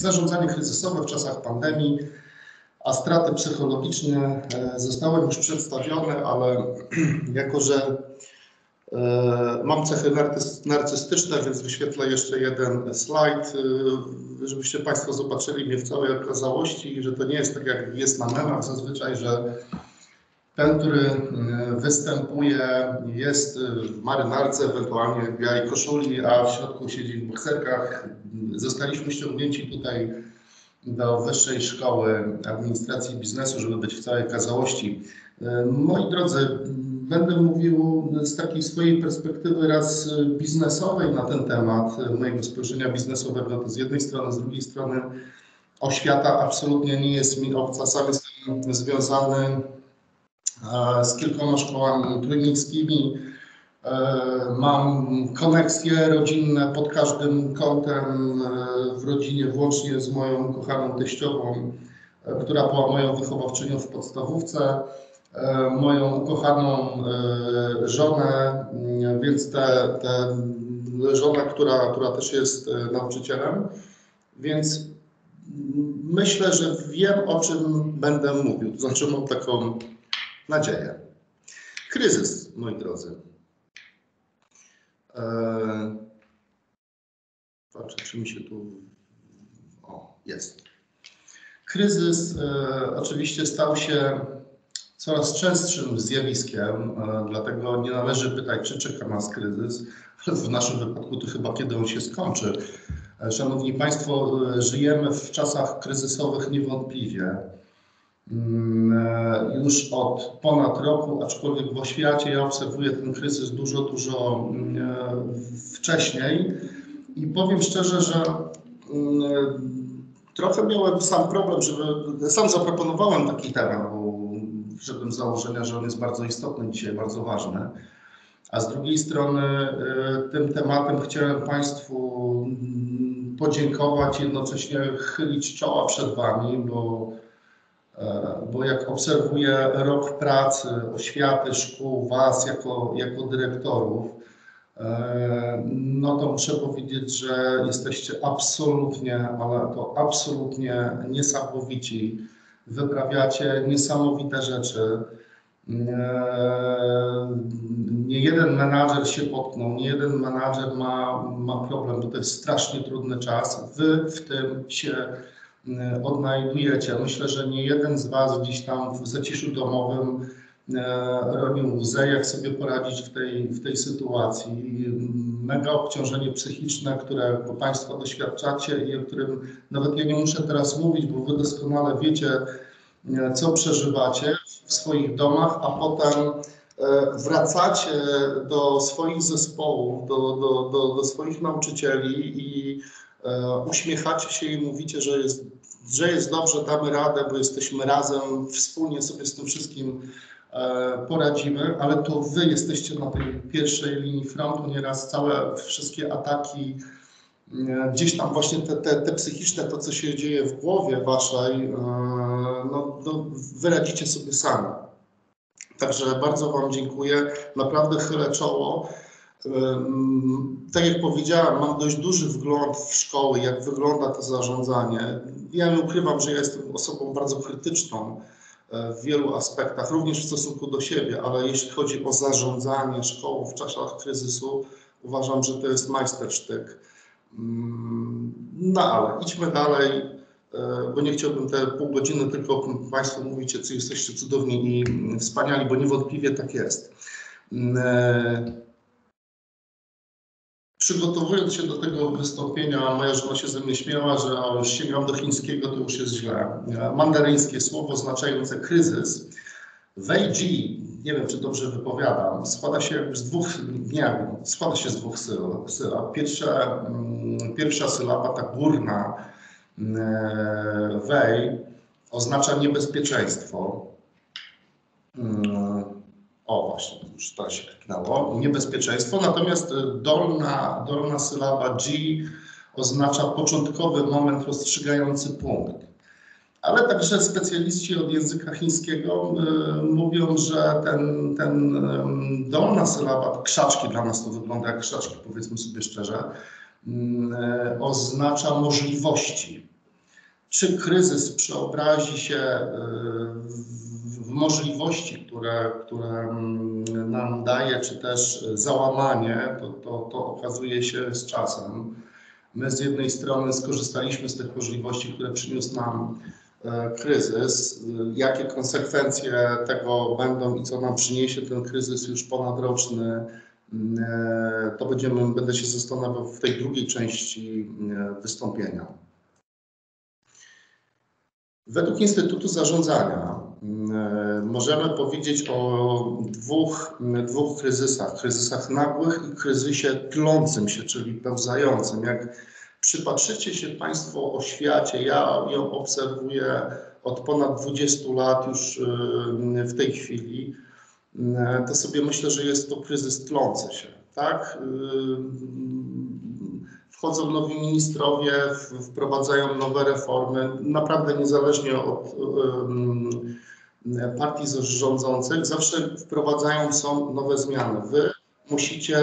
Zarządzanie kryzysowe w czasach pandemii, a straty psychologiczne zostały już przedstawione, ale jako że mam cechy narcystyczne, więc wyświetlę jeszcze jeden slajd, żebyście Państwo zobaczyli mnie w całej okazałości, że to nie jest tak, jak jest na memach zazwyczaj, że ten, który występuje, jest w marynarce, ewentualnie w białej koszuli, a w środku siedzi w bokserkach. Zostaliśmy ściągnięci tutaj do Wyższej Szkoły Administracji i Biznesu, żeby być w całej okazałości. Moi drodzy, będę mówił z takiej swojej perspektywy raz biznesowej na ten temat mojego spojrzenia biznesowego. To z jednej strony, z drugiej strony oświata absolutnie nie jest mi obca. Sam jestem związany z kilkoma szkołami trójmiejskimi. Mam koneksje rodzinne pod każdym kątem w rodzinie, włącznie z moją kochaną teściową, która była moją wychowawczynią w podstawówce, moją ukochaną żonę, więc tę żonę, która też jest nauczycielem, więc myślę, że wiem, o czym będę mówił, to znaczy mam taką nadzieję. Kryzys, moi drodzy. Patrzę, czy mi się tu... O, jest. Kryzys oczywiście stał się coraz częstszym zjawiskiem, dlatego nie należy pytać, czy czeka nas kryzys. W naszym wypadku to chyba kiedy on się skończy. Szanowni Państwo, żyjemy w czasach kryzysowych niewątpliwie. Już od ponad roku, aczkolwiek w oświacie ja obserwuję ten kryzys dużo wcześniej i powiem szczerze, że trochę miałem sam problem, sam zaproponowałem taki temat, bo wszedłem z założenia, że on jest bardzo istotny dzisiaj, bardzo ważny, a z drugiej strony tym tematem chciałem Państwu podziękować, jednocześnie chylić czoła przed Wami, bo jak obserwuję rok pracy, oświaty, szkół, Was jako dyrektorów, no to muszę powiedzieć, że jesteście absolutnie, ale to absolutnie niesamowici. Wyprawiacie niesamowite rzeczy. Nie jeden menadżer się potknął, nie jeden menadżer ma problem, bo to jest strasznie trudny czas. Wy w tym się odnajdujecie. Myślę, że nie jeden z Was gdzieś tam w zaciszu domowym robił łzy, jak sobie poradzić w tej sytuacji. Mega obciążenie psychiczne, które Państwo doświadczacie i o którym nawet ja nie muszę teraz mówić, bo Wy doskonale wiecie, co przeżywacie w swoich domach, a potem wracacie do swoich zespołów, do swoich nauczycieli i uśmiechacie się i mówicie, że jest dobrze, damy radę, bo jesteśmy razem, wspólnie sobie z tym wszystkim poradzimy, ale to Wy jesteście na tej pierwszej linii frontu, nieraz całe wszystkie ataki, gdzieś tam właśnie te psychiczne, to co się dzieje w głowie Waszej, no to Wy radzicie sobie sami. Także bardzo Wam dziękuję, naprawdę chylę czoło. Tak jak powiedziałem, mam dość duży wgląd w szkoły, jak wygląda to zarządzanie. Ja nie ukrywam, że ja jestem osobą bardzo krytyczną w wielu aspektach, również w stosunku do siebie, ale jeśli chodzi o zarządzanie szkołą w czasach kryzysu, uważam, że to jest majstersztyk. No ale idźmy dalej, bo nie chciałbym te pół godziny tylko Państwo mówicie, co jesteście cudowni i wspaniali, bo niewątpliwie tak jest. Przygotowując się do tego wystąpienia, moja żona się ze mnie śmiała, że już sięgam do chińskiego, to już jest źle. Mandaryńskie słowo oznaczające kryzys, Weiji, nie wiem czy dobrze wypowiadam, składa się z dwóch sylab. Pierwsza sylaba, ta górna, Wei, oznacza niebezpieczeństwo. O właśnie, już to się tknęło. Niebezpieczeństwo, natomiast dolna sylaba G oznacza początkowy moment, rozstrzygający punkt. Ale także specjaliści od języka chińskiego mówią, że ten dolna sylaba, krzaczki, dla nas to wygląda jak krzaczki, powiedzmy sobie szczerze, oznacza możliwości. czy kryzys przeobrazi się w możliwości, które nam daje, czy też załamanie, to okazuje się z czasem. My z jednej strony skorzystaliśmy z tych możliwości, które przyniósł nam kryzys. Jakie konsekwencje tego będą i co nam przyniesie ten kryzys już ponadroczny, to będę się zastanawiał w tej drugiej części wystąpienia. Według Instytutu Zarządzania możemy powiedzieć o dwóch kryzysach. Kryzysach nagłych i kryzysie tlącym się, czyli pełzającym. Jak przypatrzycie się Państwo oświacie, ja ją obserwuję od ponad 20 lat już w tej chwili, to sobie myślę, że jest to kryzys tlący się, tak? Wchodzą nowi ministrowie, wprowadzają nowe reformy, naprawdę niezależnie od partii rządzących, zawsze wprowadzają nowe zmiany. Wy musicie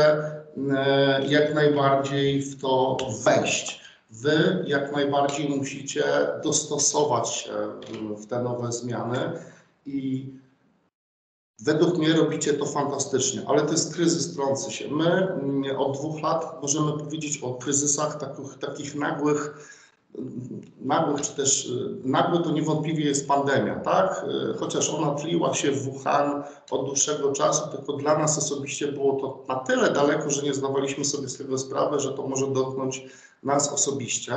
jak najbardziej w to wejść. Wy jak najbardziej musicie dostosować się w te nowe zmiany i według mnie robicie to fantastycznie, ale to jest kryzys trący się. My od 2 lat możemy powiedzieć o kryzysach takich nagłych, czy też nagły to niewątpliwie jest pandemia, tak? Chociaż ona tliła się w Wuhan od dłuższego czasu, tylko dla nas osobiście było to na tyle daleko, że nie zdawaliśmy sobie z tego sprawy, że to może dotknąć nas osobiście,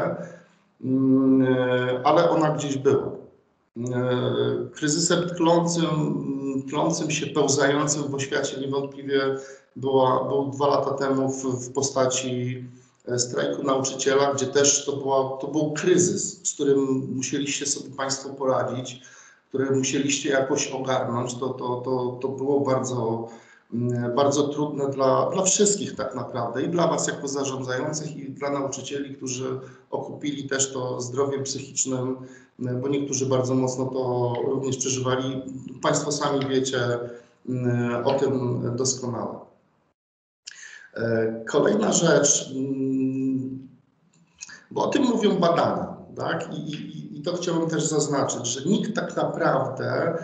ale ona gdzieś była. Kryzysem tlącym się, pełzającym w oświacie niewątpliwie był 2 lata temu w postaci strajku nauczyciela, gdzie też to był kryzys, z którym musieliście sobie Państwo poradzić, który musieliście jakoś ogarnąć. To było bardzo, bardzo trudne dla wszystkich tak naprawdę i dla Was jako zarządzających i dla nauczycieli, którzy okupili też to zdrowiem psychicznym, bo niektórzy bardzo mocno to również przeżywali. Państwo sami wiecie o tym doskonale. Kolejna rzecz, bo o tym mówią badania, tak? I to chciałbym też zaznaczyć, że nikt tak naprawdę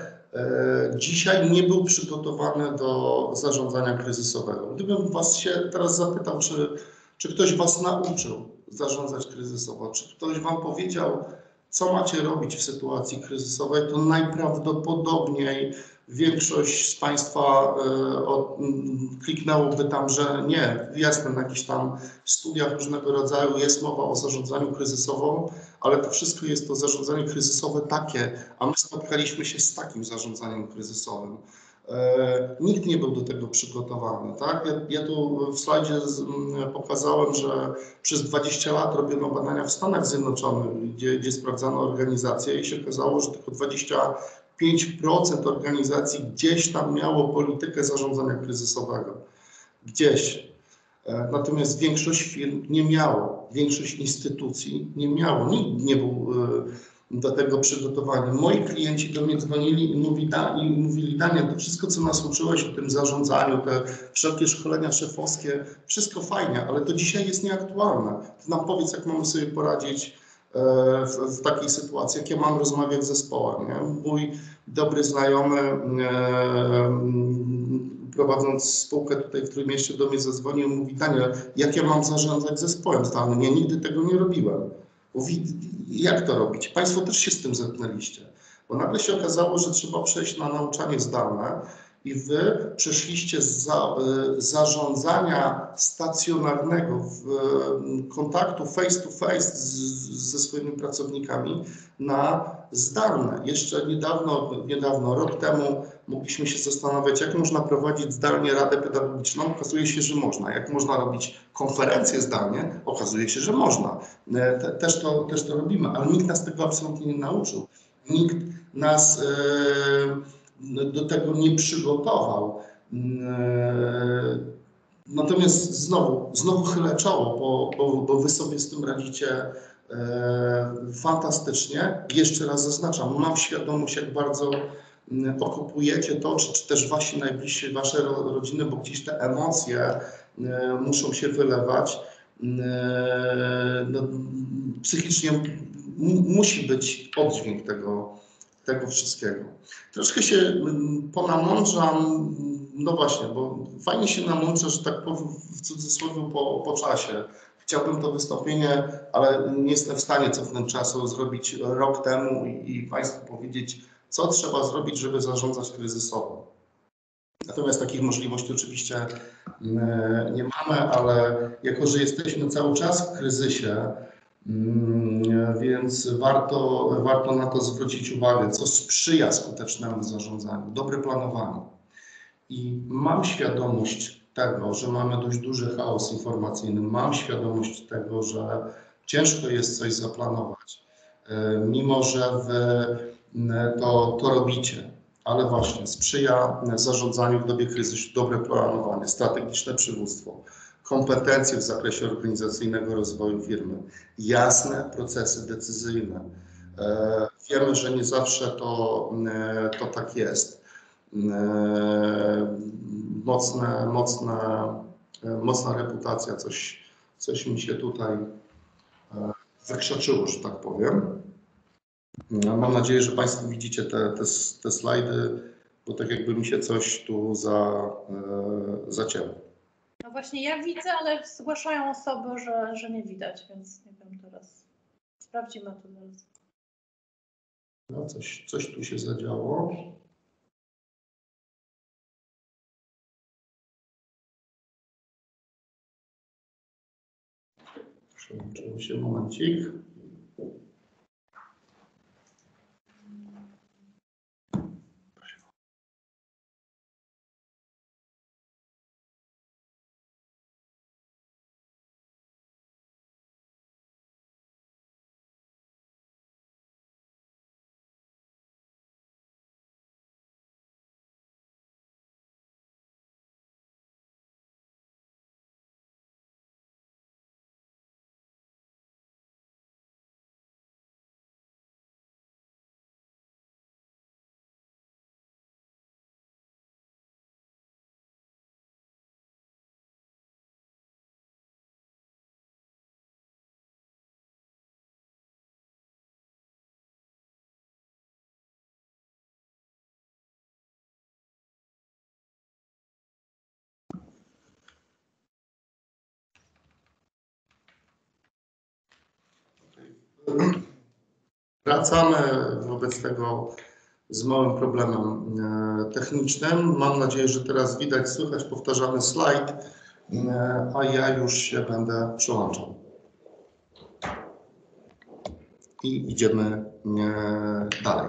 dzisiaj nie był przygotowany do zarządzania kryzysowego. Gdybym Was się teraz zapytał, czy ktoś Was nauczył zarządzać kryzysowo, czy ktoś Wam powiedział, co macie robić w sytuacji kryzysowej, to najprawdopodobniej większość z Państwa kliknęłoby tam, że nie, jasne, na jakichś tam studiach różnego rodzaju jest mowa o zarządzaniu kryzysowym, ale to wszystko jest to zarządzanie kryzysowe takie, a my spotkaliśmy się z takim zarządzaniem kryzysowym. Nikt nie był do tego przygotowany, tak? Ja tu w slajdzie pokazałem, że przez 20 lat robiono badania w Stanach Zjednoczonych, gdzie sprawdzano organizacje i się okazało, że tylko 25% organizacji gdzieś tam miało politykę zarządzania kryzysowego. Gdzieś. Natomiast większość firm nie miało, większość instytucji nie miało. Nikt nie był do tego przygotowania. Moi klienci do mnie dzwonili i mówili: Danie, to wszystko, co nas uczyłeś o tym zarządzaniu, te wszelkie szkolenia szefowskie, wszystko fajnie, ale to dzisiaj jest nieaktualne. To nam powiedz, jak mamy sobie poradzić w takiej sytuacji, jak ja mam rozmawiać z zespołem. Nie? Mój dobry znajomy, prowadząc spółkę tutaj w Trójmieście, do mnie zadzwonił i mówi: Danie, jak ja mam zarządzać zespołem zdalnym? Ja nigdy tego nie robiłem. Mówi, jak to robić? Państwo też się z tym zetknęliście, bo nagle się okazało, że trzeba przejść na nauczanie zdalne i wy przeszliście z zarządzania stacjonarnego, kontaktu face to face ze swoimi pracownikami na zdalne. Jeszcze niedawno, rok temu mogliśmy się zastanawiać, jak można prowadzić zdalnie radę pedagogiczną. Okazuje się, że można. Jak można robić konferencje zdalnie? Okazuje się, że można. Też to robimy, ale nikt nas tego absolutnie nie nauczył. Nikt nas do tego nie przygotował. Natomiast znowu chylę czoło, bo wy sobie z tym radzicie fantastycznie. Jeszcze raz zaznaczam, mam świadomość, jak bardzo okupujecie to, czy też wasi najbliżsi, wasze rodziny, bo gdzieś te emocje muszą się wylewać. Psychicznie musi być oddźwięk tego wszystkiego. Troszkę się ponamączam, no właśnie, bo fajnie się namączę, że tak powiem, w cudzysłowie po czasie. Chciałbym to wystąpienie, ale nie jestem w stanie cofnąć czasu, zrobić rok temu i Państwu powiedzieć, co trzeba zrobić, żeby zarządzać kryzysowo. Natomiast takich możliwości oczywiście nie mamy, ale jako że jesteśmy cały czas w kryzysie, więc warto na to zwrócić uwagę, co sprzyja skutecznemu zarządzaniu, dobre planowanie. I mam świadomość tego, że mamy dość duży chaos informacyjny, mam świadomość tego, że ciężko jest coś zaplanować, mimo że wy to robicie. Ale właśnie sprzyja zarządzaniu w dobie kryzysu dobre planowanie, strategiczne przywództwo, kompetencje w zakresie organizacyjnego rozwoju firmy, jasne procesy decyzyjne. Wiemy, że nie zawsze to tak jest. Mocna reputacja, coś mi się tutaj zakrzaczyło, że tak powiem. Mam nadzieję, że Państwo widzicie te slajdy, bo tak jakby mi się coś tu zacięło. No właśnie ja widzę, ale zgłaszają osoby, że nie widać, więc nie wiem teraz. Sprawdzimy to teraz. No coś tu się zadziało. Przełączyło się, momencik. Wracamy wobec tego z małym problemem technicznym. Mam nadzieję, że teraz widać, słychać powtarzany slajd, a ja już się będę przełączał. I idziemy dalej.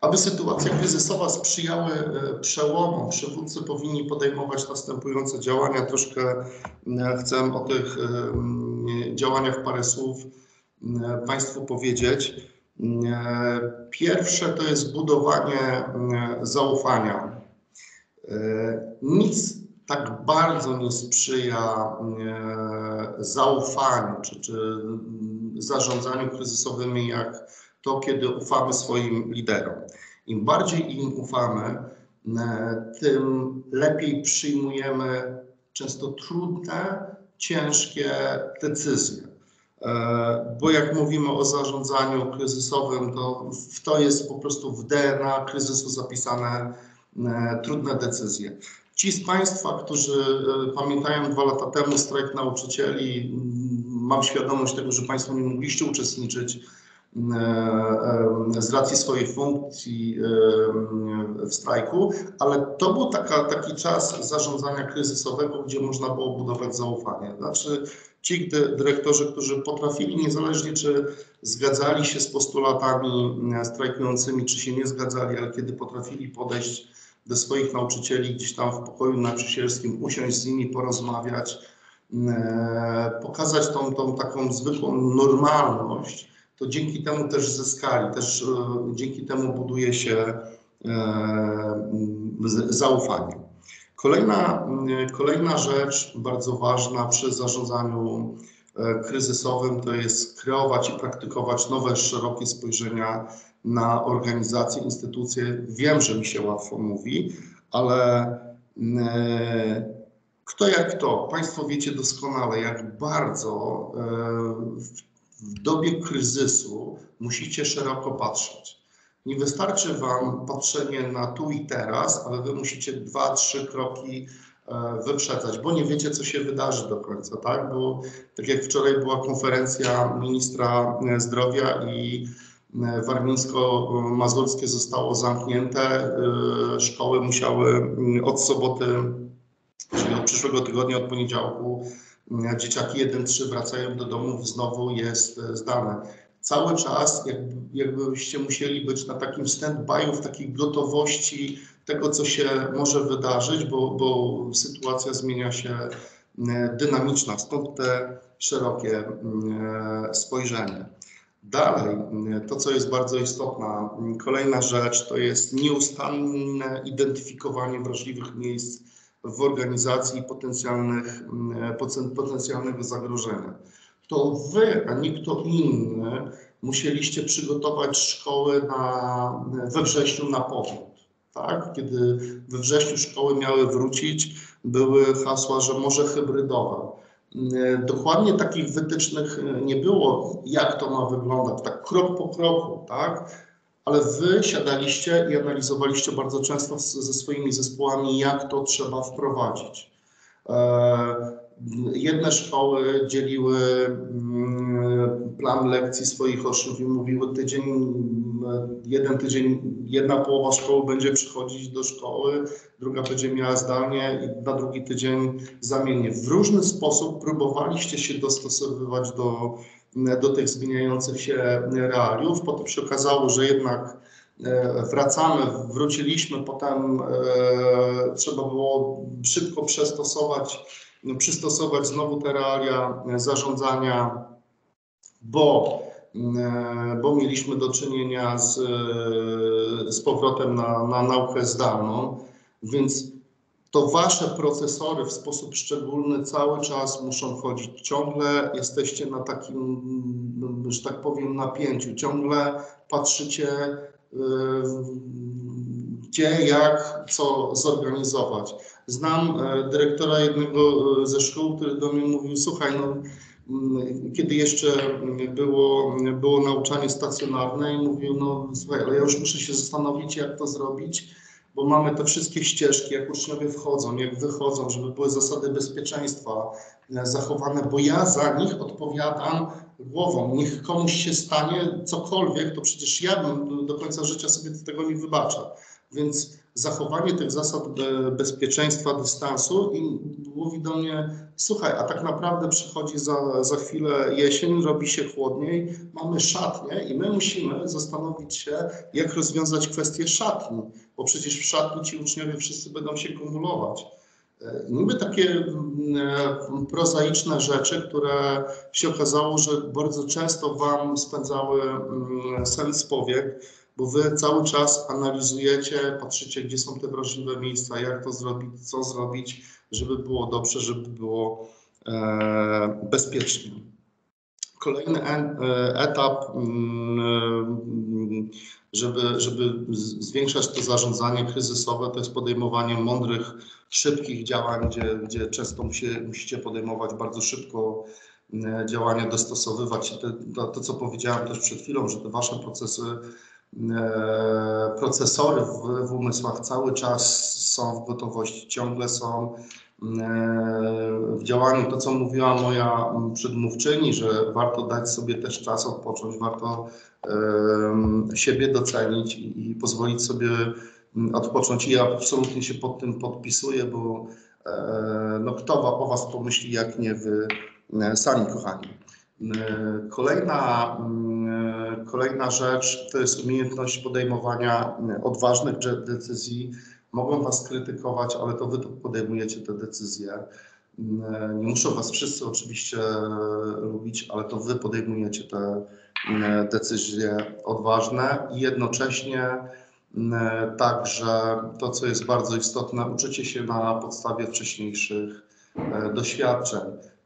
Aby sytuacja kryzysowa sprzyjała przełomom, przywódcy powinni podejmować następujące działania. Troszkę chcę o tych działaniach parę słów Państwu powiedzieć. Pierwsze to jest budowanie zaufania. Nic tak bardzo nie sprzyja zaufaniu czy zarządzaniu kryzysowym, jak to, kiedy ufamy swoim liderom. Im bardziej im ufamy, tym lepiej przyjmujemy często trudne, ciężkie decyzje. Bo jak mówimy o zarządzaniu kryzysowym, to to jest po prostu w DNA kryzysu zapisane trudne decyzje. Ci z Państwa, którzy pamiętają 2 lata temu strajk nauczycieli, mam świadomość tego, że Państwo nie mogliście uczestniczyć z racji swojej funkcji w strajku, ale to był taki czas zarządzania kryzysowego, gdzie można było budować zaufanie. Znaczy ci dyrektorzy, którzy potrafili, niezależnie czy zgadzali się z postulatami strajkującymi, czy się nie zgadzali, ale kiedy potrafili podejść do swoich nauczycieli gdzieś tam w pokoju nauczycielskim, usiąść z nimi, porozmawiać, pokazać tą taką zwykłą normalność, to dzięki temu też zyskali, też dzięki temu buduje się zaufanie. Kolejna rzecz bardzo ważna przy zarządzaniu kryzysowym to jest kreować i praktykować nowe, szerokie spojrzenia na organizacje, instytucje. Wiem, że mi się łatwo mówi, ale Kto jak kto. Państwo wiecie doskonale, jak bardzo w dobie kryzysu musicie szeroko patrzeć. Nie wystarczy wam patrzenie na tu i teraz, ale wy musicie 2-3 kroki wyprzedzać, bo nie wiecie, co się wydarzy do końca, tak? Bo tak jak wczoraj była konferencja ministra zdrowia i warmińsko-mazurskie zostało zamknięte, szkoły musiały od soboty, czyli od przyszłego tygodnia, od poniedziałku, dzieciaki 1-3 wracają do domów, znowu jest zdane. Cały czas jakbyście musieli być na takim stand-by'u, w takiej gotowości tego, co się może wydarzyć, bo sytuacja zmienia się dynamiczna, stąd te szerokie spojrzenie. Dalej, to co jest bardzo istotna, kolejna rzecz to jest nieustanne identyfikowanie wrażliwych miejsc w organizacji i potencjalnego zagrożenia. To wy, a nie kto inny, musieliście przygotować szkoły we wrześniu na powrót. Tak? Kiedy we wrześniu szkoły miały wrócić, były hasła, że może hybrydowe. Dokładnie takich wytycznych nie było, jak to ma wyglądać, tak krok po kroku, tak? Ale wy siadaliście i analizowaliście bardzo często ze swoimi zespołami, jak to trzeba wprowadzić. Jedne szkoły dzieliły plan lekcji swoich uczniów i mówiły jeden tydzień, jedna połowa szkoły będzie przychodzić do szkoły, druga będzie miała zdalnie i na drugi tydzień zamiennie. W różny sposób próbowaliście się dostosowywać do tych zmieniających się realiów. Potem się okazało, że jednak wróciliśmy, potem trzeba było szybko przystosować znowu te realia zarządzania, bo mieliśmy do czynienia z powrotem na naukę zdalną, więc to wasze procesory w sposób szczególny cały czas muszą chodzić. Ciągle jesteście na takim, że tak powiem, napięciu, ciągle patrzycie gdzie, jak, co zorganizować. Znam dyrektora jednego ze szkół, który do mnie mówił, słuchaj, no, kiedy jeszcze było nauczanie stacjonarne i mówił, no słuchaj, ale ja już muszę się zastanowić, jak to zrobić, bo mamy te wszystkie ścieżki, jak uczniowie wchodzą, jak wychodzą, żeby były zasady bezpieczeństwa zachowane, bo ja za nich odpowiadam głową. Niech komuś się stanie cokolwiek, to przecież ja bym do końca życia sobie tego nie wybaczę. Więc zachowanie tych zasad bezpieczeństwa, dystansu i mówi do mnie, słuchaj, a tak naprawdę przychodzi za chwilę jesień, robi się chłodniej, mamy szatnię i my musimy zastanowić się, jak rozwiązać kwestię szatni, bo przecież w szatni ci uczniowie wszyscy będą się kumulować. Niby takie prozaiczne rzeczy, które się okazało, że bardzo często wam spędzały sen z powiek, bo wy cały czas analizujecie, patrzycie, gdzie są te wrażliwe miejsca, jak to zrobić, co zrobić, żeby było dobrze, żeby było bezpiecznie. Kolejny etap, żeby zwiększać to zarządzanie kryzysowe, to jest podejmowanie mądrych, szybkich działań, gdzie często musicie podejmować bardzo szybko działania, dostosowywać się. To, co powiedziałem też przed chwilą, że te wasze procesory w umysłach cały czas są w gotowości, ciągle są w działaniu. To, co mówiła moja przedmówczyni, że warto dać sobie też czas odpocząć, warto siebie docenić i pozwolić sobie odpocząć. I ja absolutnie się pod tym podpisuję, bo no, kto o was pomyśli, jak nie wy sami, kochani. Kolejna rzecz to jest umiejętność podejmowania odważnych decyzji. Mogą was krytykować, ale to wy podejmujecie te decyzje. Nie muszą was wszyscy oczywiście lubić, ale to wy podejmujecie te decyzje odważne i jednocześnie także to, co jest bardzo istotne, uczycie się na podstawie wcześniejszych doświadczeń.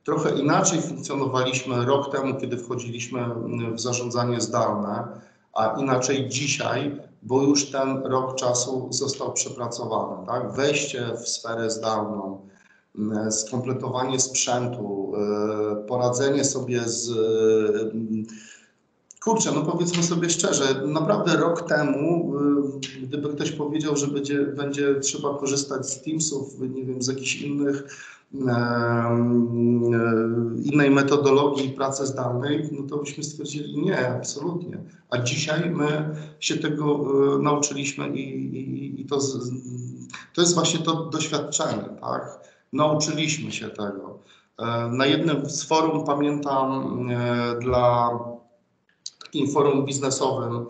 Trochę inaczej funkcjonowaliśmy rok temu, kiedy wchodziliśmy w zarządzanie zdalne, a inaczej dzisiaj, bo już ten rok czasu został przepracowany. Tak? Wejście w sferę zdalną, skompletowanie sprzętu, poradzenie sobie z... Kurczę, no powiedzmy sobie szczerze, naprawdę rok temu, gdyby ktoś powiedział, że będzie trzeba korzystać z Teamsów, nie wiem, z jakichś innej metodologii pracy zdalnej, no to byśmy stwierdzili nie, absolutnie. A dzisiaj my się tego nauczyliśmy i to jest właśnie to doświadczenie, tak? Nauczyliśmy się tego. Na jednym z forum, pamiętam, dla takim forum biznesowym,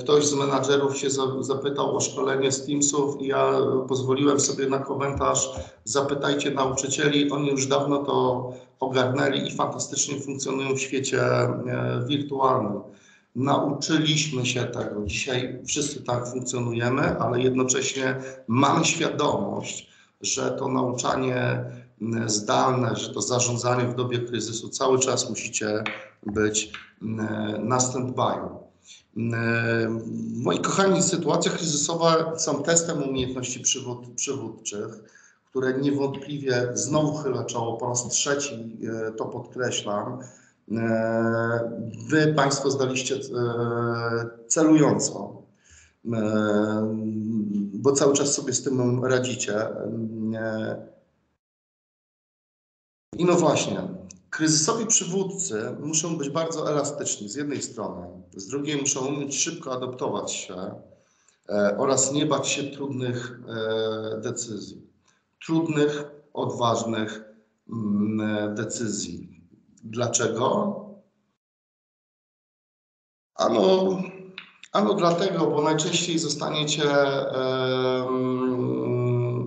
ktoś z menadżerów się zapytał o szkolenie z Teamsów i ja pozwoliłem sobie na komentarz: zapytajcie nauczycieli, oni już dawno to ogarnęli i fantastycznie funkcjonują w świecie wirtualnym. Nauczyliśmy się tego. Dzisiaj wszyscy tak funkcjonujemy, ale jednocześnie mamy świadomość, że to nauczanie zdalne, że to zarządzanie w dobie kryzysu cały czas musicie być na stand-by. Moi kochani, sytuacja kryzysowa są testem umiejętności przywódczych, które niewątpliwie znowu chylę czoło, po raz trzeci to podkreślam. Wy Państwo zdaliście celująco, bo cały czas sobie z tym radzicie. I no właśnie, kryzysowi przywódcy muszą być bardzo elastyczni z jednej strony, z drugiej muszą umieć szybko adaptować się oraz nie bać się trudnych decyzji. Trudnych, odważnych decyzji. Dlaczego? Ano dlatego, bo najczęściej zostaniecie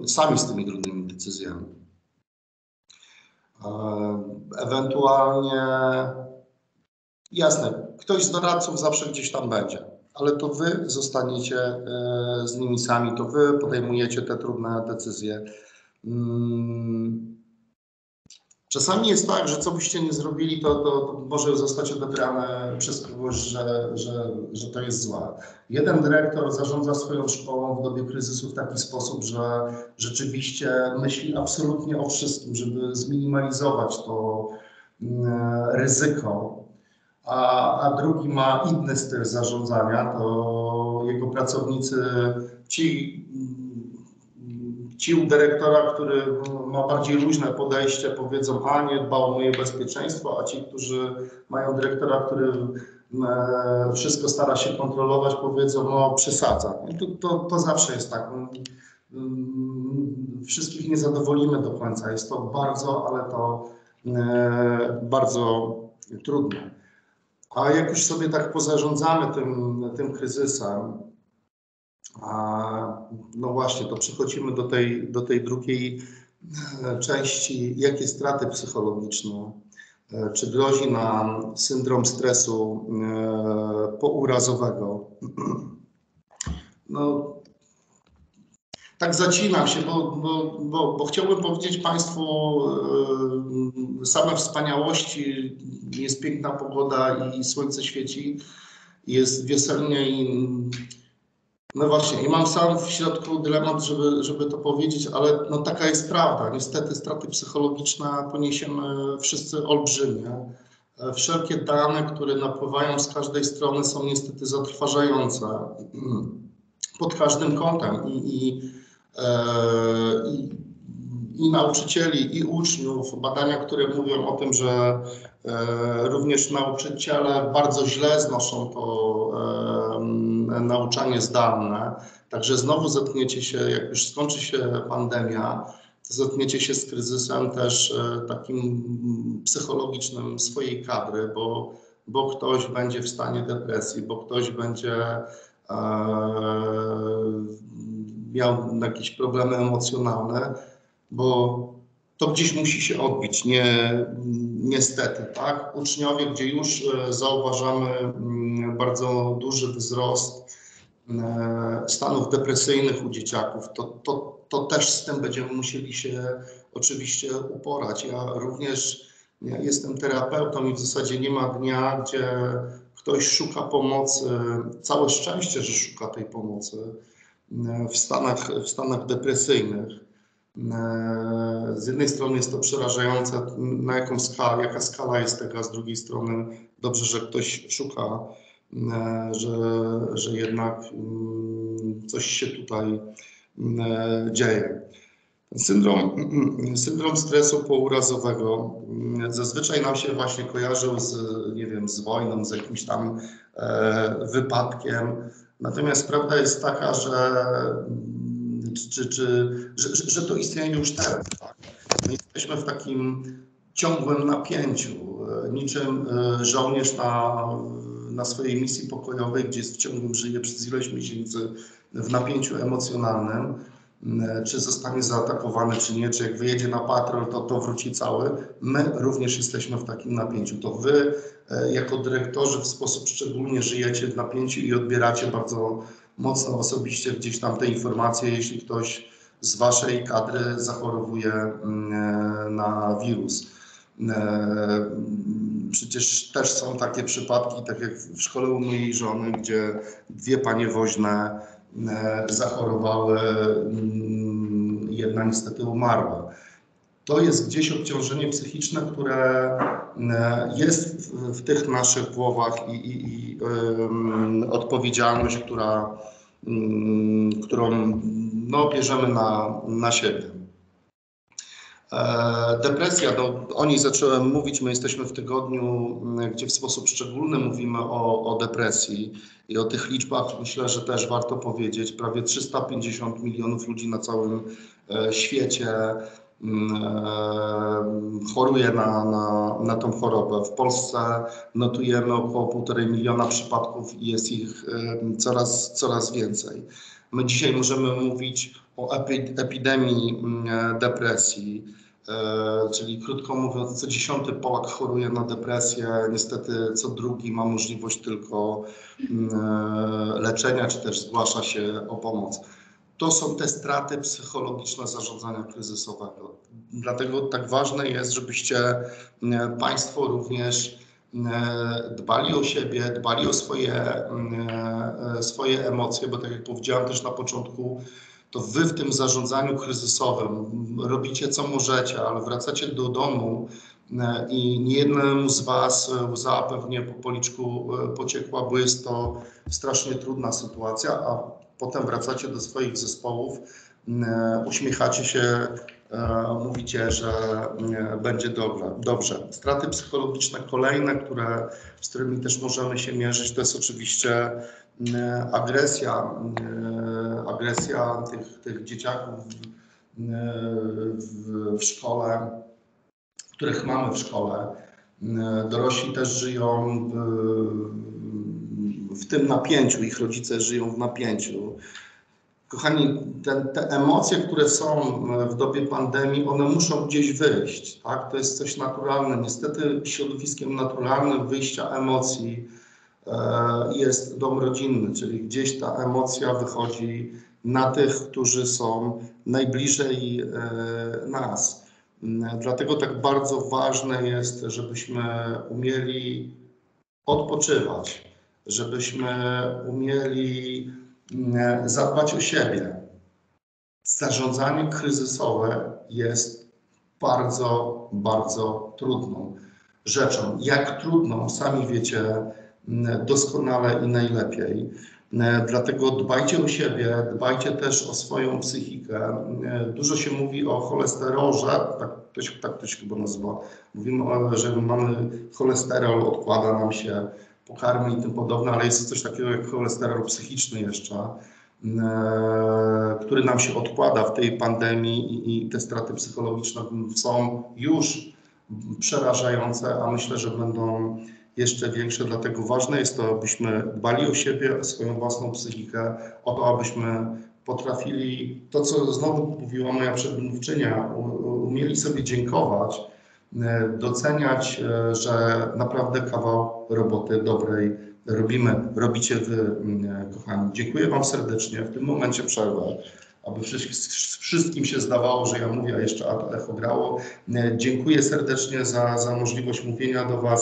sami z tymi trudnymi decyzjami. Ewentualnie, jasne, ktoś z doradców zawsze gdzieś tam będzie, ale to wy zostaniecie z nimi sami, to wy podejmujecie te trudne decyzje. Czasami jest tak, że co byście nie zrobili, to może zostać odebrane przez kogoś, że to jest złe. Jeden dyrektor zarządza swoją szkołą w dobie kryzysu w taki sposób, że rzeczywiście myśli absolutnie o wszystkim, żeby zminimalizować to ryzyko, a drugi ma inny styl zarządzania, to jego pracownicy, ci u dyrektora, który ma bardziej luźne podejście, powiedzą: a nie dba o moje bezpieczeństwo, a ci, którzy mają dyrektora, który wszystko stara się kontrolować, powiedzą: no przesadza. To zawsze jest tak. Wszystkich nie zadowolimy do końca. Jest to bardzo, ale to bardzo trudne. A jak już sobie tak pozarządzamy tym kryzysem, no właśnie, to przechodzimy do tej drugiej części, jakie straty psychologiczne, czy grozi nam syndrom stresu pourazowego. No, tak zacinam się, bo chciałbym powiedzieć Państwu same wspaniałości, jest piękna pogoda i słońce świeci, jest wiosennie i... No właśnie, i mam sam w środku dylemat, żeby to powiedzieć, ale no taka jest prawda. Niestety straty psychologiczne poniesiemy wszyscy olbrzymie. Wszelkie dane, które napływają z każdej strony, są niestety zatrważające pod każdym kątem i nauczycieli, i uczniów. Badania, które mówią o tym, że również nauczyciele bardzo źle znoszą to nauczanie zdalne. Także znowu zetkniecie się, jak już skończy się pandemia, to zetkniecie się z kryzysem też takim psychologicznym swojej kadry, bo ktoś będzie w stanie depresji, bo ktoś będzie miał jakieś problemy emocjonalne, bo to gdzieś musi się odbić, niestety, tak? Uczniowie, gdzie już zauważamy bardzo duży wzrost stanów depresyjnych u dzieciaków, to też z tym będziemy musieli się oczywiście uporać. Ja również jestem terapeutą i w zasadzie nie ma dnia, gdzie ktoś szuka pomocy, całe szczęście, że szuka tej pomocy w stanach depresyjnych. Z jednej strony jest to przerażające, na jaką skalę, jaka skala jest tego, a z drugiej strony dobrze, że ktoś szuka, że jednak coś się tutaj dzieje. Syndrom stresu pourazowego zazwyczaj nam się właśnie kojarzył z, nie wiem, z wojną, z jakimś tam wypadkiem. Natomiast prawda jest taka, że to istnieje już teraz. Tak? Jesteśmy w takim ciągłym napięciu, niczym żołnierz na swojej misji pokojowej, gdzie w ciągłym żyje przez ileś miesięcy w napięciu emocjonalnym, czy zostanie zaatakowany, czy nie, czy jak wyjedzie na patrol, to wróci cały. My również jesteśmy w takim napięciu. To wy jako dyrektorzy w sposób szczególny żyjecie w napięciu i odbieracie bardzo mocno osobiście gdzieś tam te informacje, jeśli ktoś z waszej kadry zachorowuje na wirus. Przecież też są takie przypadki, tak jak w szkole u mojej żony, gdzie dwie panie woźne zachorowały, jedna niestety umarła. To jest gdzieś obciążenie psychiczne, które jest w tych naszych głowach i odpowiedzialność, którą no, bierzemy na siebie. Depresja, o niej zacząłem mówić, my jesteśmy w tygodniu, gdzie w sposób szczególny mówimy o depresji i o tych liczbach myślę, że też warto powiedzieć. Prawie 350 milionów ludzi na całym świecie choruje na tą chorobę. W Polsce notujemy około 1,5 miliona przypadków i jest ich coraz więcej. My dzisiaj możemy mówić o epidemii depresji, czyli krótko mówiąc, co 10. Polak choruje na depresję, niestety co drugi ma możliwość tylko leczenia, czy też zgłasza się o pomoc. To są te straty psychologiczne zarządzania kryzysowego. Dlatego tak ważne jest, żebyście Państwo również dbali o siebie, dbali o swoje emocje, bo tak jak powiedziałem też na początku, to wy w tym zarządzaniu kryzysowym robicie co możecie, ale wracacie do domu i niejednemu z was łza pewnie po policzku pociekła, bo jest to strasznie trudna sytuacja, a potem wracacie do swoich zespołów, uśmiechacie się, mówicie, że będzie dobrze. Straty psychologiczne kolejne, z którymi też możemy się mierzyć, to jest oczywiście agresja tych dzieciaków w szkole, których mamy w szkole. Dorośli też żyją w tym napięciu, ich rodzice żyją w napięciu. Kochani, te emocje, które są w dobie pandemii, one muszą gdzieś wyjść, tak? To jest coś naturalne. Niestety środowiskiem naturalnym wyjścia emocji jest dom rodzinny, czyli gdzieś ta emocja wychodzi na tych, którzy są najbliżej nas. Dlatego tak bardzo ważne jest, żebyśmy umieli odpoczywać, żebyśmy umieli zadbać o siebie. Zarządzanie kryzysowe jest bardzo, bardzo trudną rzeczą. Jak trudną, sami wiecie doskonale i najlepiej. Dlatego dbajcie o siebie, dbajcie też o swoją psychikę. Dużo się mówi o cholesterolze, tak to się chyba nazywa. Mówimy, że mamy cholesterol, odkłada nam się pokarmy i tym podobne, ale jest coś takiego jak cholesterol psychiczny jeszcze, który nam się odkłada w tej pandemii i te straty psychologiczne są już przerażające, a myślę, że będą jeszcze większe, dlatego ważne jest to, abyśmy dbali o siebie, o swoją własną psychikę, o to, abyśmy potrafili, to co znowu mówiła moja przedmówczynia, umieli sobie dziękować, doceniać, że naprawdę kawał roboty dobrej robimy, robicie wy, kochani. Dziękuję wam serdecznie, w tym momencie przerwę, aby wszystkim się zdawało, że ja mówię, a jeszcze echo grało. Dziękuję serdecznie za możliwość mówienia do was.